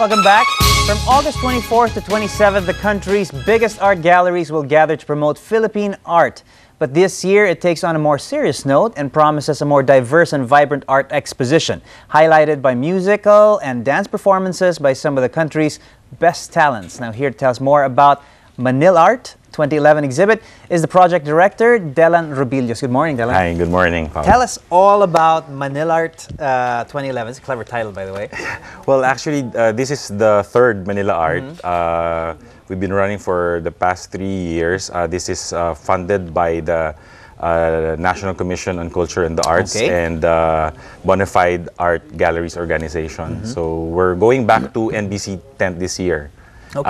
Welcome back. From August 24th to 27th, the country's biggest art galleries will gather to promote Philippine art. But this year, it takes on a more serious note and promises a more diverse and vibrant art exposition, highlighted by musical and dance performances by some of the country's best talents. Now here to tell us more about ManilArt 2011 exhibit is the project director, Delan Rubilios. Good morning, Delan. Hi, good morning, Paul. Tell us all about ManilArt 2011. It's a clever title, by the way. Well, actually, this is the third ManilArt. We've been running for the past 3 years. This is funded by the National Commission on Culture and the Arts and Bonafide Art Galleries Organization. So we're going back to NBC Tent this year. We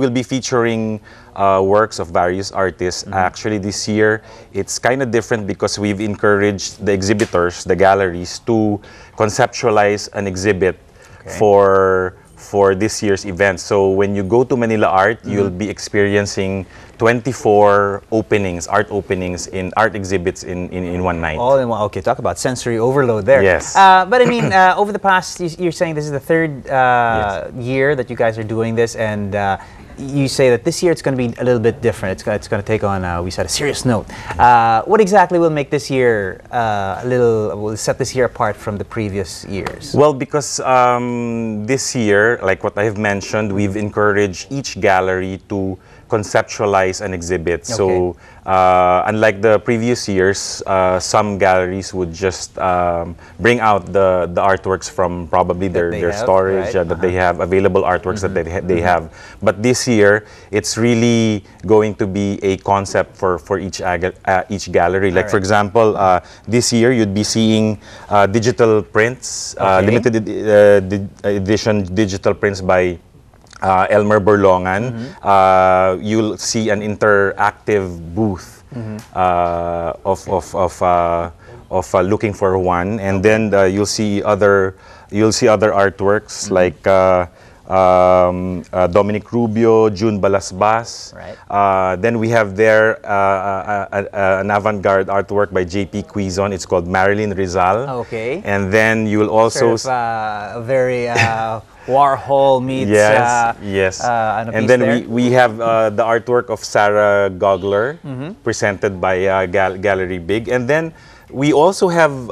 will be featuring works of various artists. Actually, this year, it's kind of different because we've encouraged the exhibitors, the galleries, to conceptualize an exhibit for this year's event. So when you go to ManilArt, you'll be experiencing 24 openings, art openings in art exhibits in one night. All in one. Okay, talk about sensory overload there. Yes. But I mean, over the past, you're saying this is the third year that you guys are doing this, and you say that this year it's going to be a little bit different. It's going to take on, we said, a serious note. What exactly will make this year will set this year apart from the previous years? Well, because this year, like what I've mentioned, we've encouraged each gallery to conceptualize an exhibit. So unlike the previous years, some galleries would just bring out the artworks from probably their storage that they have, available artworks that they have. But this year, it's really going to be a concept for each gallery. Like for example, this year you'd be seeing digital prints, limited edition digital prints by Elmer Borlongan. You'll see an interactive booth of looking for one, and then you'll see other artworks like Dominic Rubio, June Balasbas. Then we have there an avant-garde artwork by JP Cuison. It's called Marilyn Rizal. And then you'll also sort of, very Warhol meets and then we have the artwork of Sarah Gogler presented by Gal-Gallery Big, and then we also have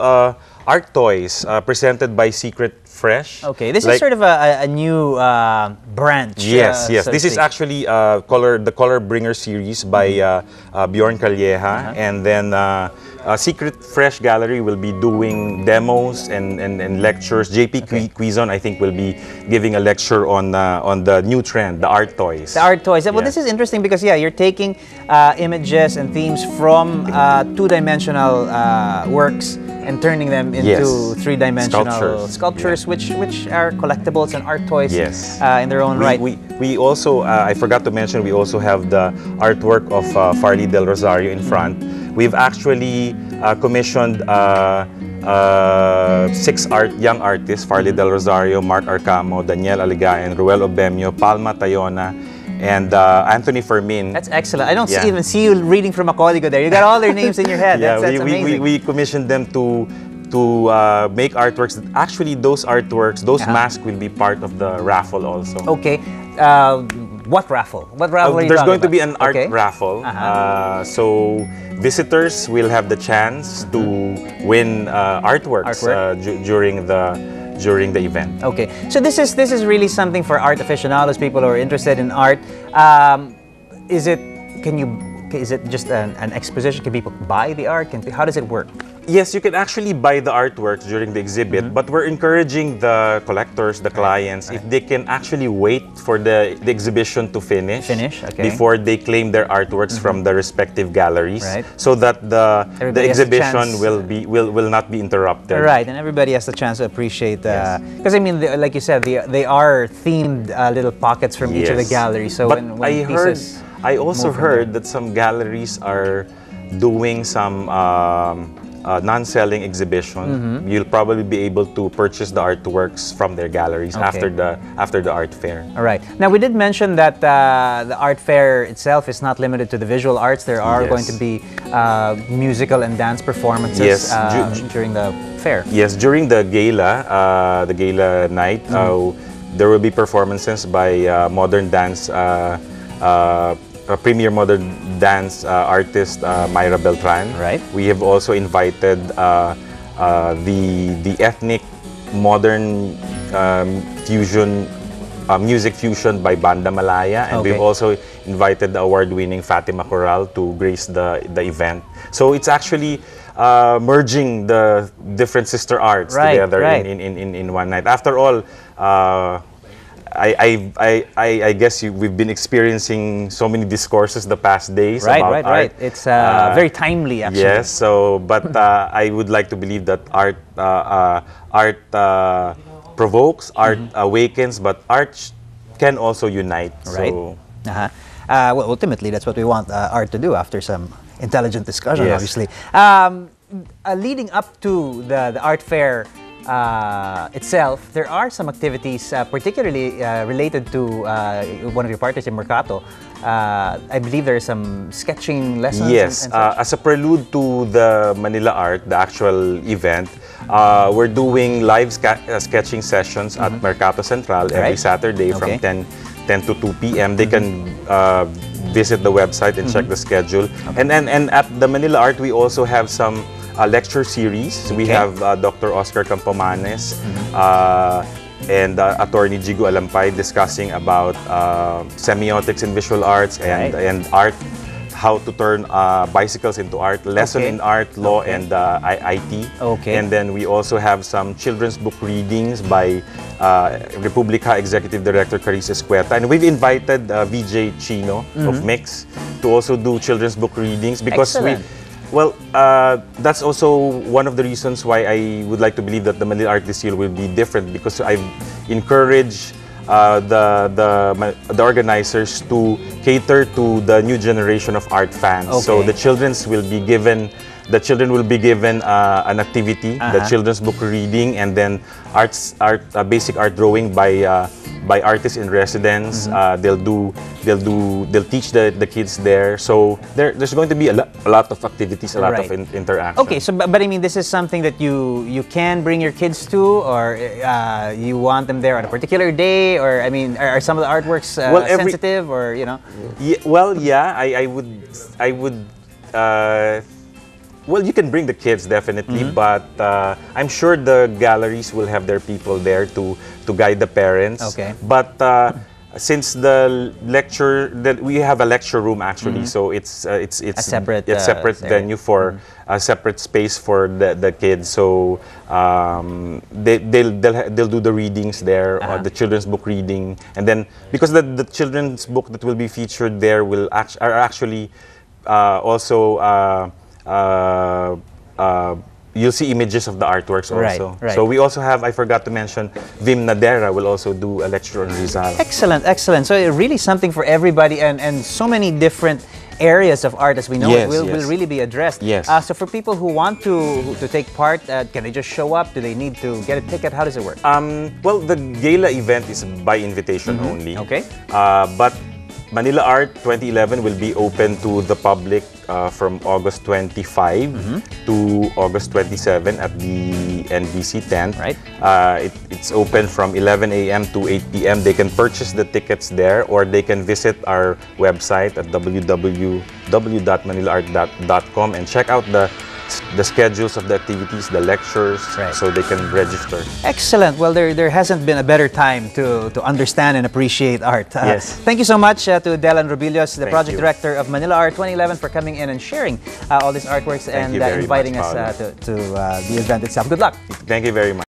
art toys presented by Secret Fresh. This is sort of a new branch. So this is actually the Color Bringer series by Bjorn Calieja, and then Secret Fresh Gallery will be doing demos and lectures. JP Cuison, I think, will be giving a lecture on the new trend, the art toys. The art toys. Well, this is interesting because you're taking images and themes from two-dimensional works and turning them into three-dimensional sculptures, which are collectibles and art toys in their own right. We also, I forgot to mention, we also have the artwork of Farley Del Rosario in front. We've actually commissioned 6 young artists, Farley Del Rosario, Marc Arcamo, Daniel Aligaen, Ruel Obemio, Palma Tayona, and Anthony Fermin. That's excellent. I don't even see you reading from a código there. You got all their names in your head. That's amazing. We commissioned them to make artworks. Actually, those artworks, those masks will be part of the raffle also. What raffle? What raffle are you talking about? There's going to be an art raffle. So visitors will have the chance to win artworks during the event. So this is really something for art aficionados, people who are interested in art. Is it just an exposition? Can people buy the art? How does it work? Yes, you can actually buy the artworks during the exhibit, but we're encouraging the collectors, the clients, if they can actually wait for the exhibition to finish before they claim their artworks from the respective galleries, so that the exhibition will not be interrupted. And everybody has the chance to appreciate that. Because I mean, like you said, they are themed little pockets from each of the galleries. So I also heard that some galleries are doing some non-selling exhibition, you'll probably be able to purchase the artworks from their galleries after the art fair. All right. Now, we did mention that the art fair itself is not limited to the visual arts. There are going to be musical and dance performances during the fair. Yes, during the gala night, there will be performances by modern dance premier modern dance artist Myra Beltran. Right. We have also invited the ethnic modern fusion music fusion by Banda Malaya, and we've also invited the award-winning Fatima Choral to grace the event. So it's actually merging the different sister arts together in one night. After all, I guess we've been experiencing so many discourses the past days about art. It's very timely, actually. Yes. So, but I would like to believe that art provokes, art awakens, but art can also unite. Right. So. Well, ultimately, that's what we want art to do. After some intelligent discussion, obviously. Leading up to the art fair itself, there are some activities particularly related to one of your partners in Mercato. I believe there are some sketching lessons. Yes, and as a prelude to the ManilArt, the actual event, we're doing live sketching sessions at Mercato Central every Saturday from 10 to 2 p.m. They can visit the website and check the schedule. And at the ManilArt, we also have some lecture series. We have Dr. Oscar Campomanes and attorney Jigo Alampay discussing about semiotics in visual arts and art, how to turn bicycles into art, lesson in art, law, and IT. And then we also have some children's book readings by Republica Executive Director Carice Esqueta. And we've invited Vijay Chino of MIX to also do children's book readings because well, that's also one of the reasons why I would like to believe that the ManilArt this year will be different, because I've encouraged the organizers to cater to the new generation of art fans. So the children will be given an activity, the children's book reading, and then basic art drawing by artists in residence. They'll teach the kids there. So there's going to be a lot of activities, a lot of interaction. Okay, so but I mean, this is something that you can bring your kids to, or you want them there on a particular day, or I mean, are some of the artworks sensitive, or you know? Well, yeah, I would. Well, you can bring the kids, definitely, but I'm sure the galleries will have their people there to guide the parents. But since we have a lecture room, actually, so it's a separate venue for a separate space for the kids. So they'll do the readings there, the children's book reading, and then because the children's book that will be featured there are actually also you'll see images of the artworks also. So we also have, I forgot to mention, Vim Nadera will also do a lecture on Rizal. Excellent, excellent. So really something for everybody, and so many different areas of art, as we know, will really be addressed. So for people who want to take part, can they just show up? Do they need to get a ticket? How does it work? Well, the gala event is by invitation only. But ManilArt 2011 will be open to the public from August 25 to August 27 at the NBC Tent. It's open from 11 a.m. to 8 p.m. They can purchase the tickets there, or they can visit our website at www.manilart.com and check out the schedules of the activities, the lectures, so they can register. Excellent. Well, there hasn't been a better time to understand and appreciate art. Thank you so much to Delan Rubilios, the project director of ManilArt 2011, for coming in and sharing all these artworks and inviting us to the event itself. Good luck. Thank you very much.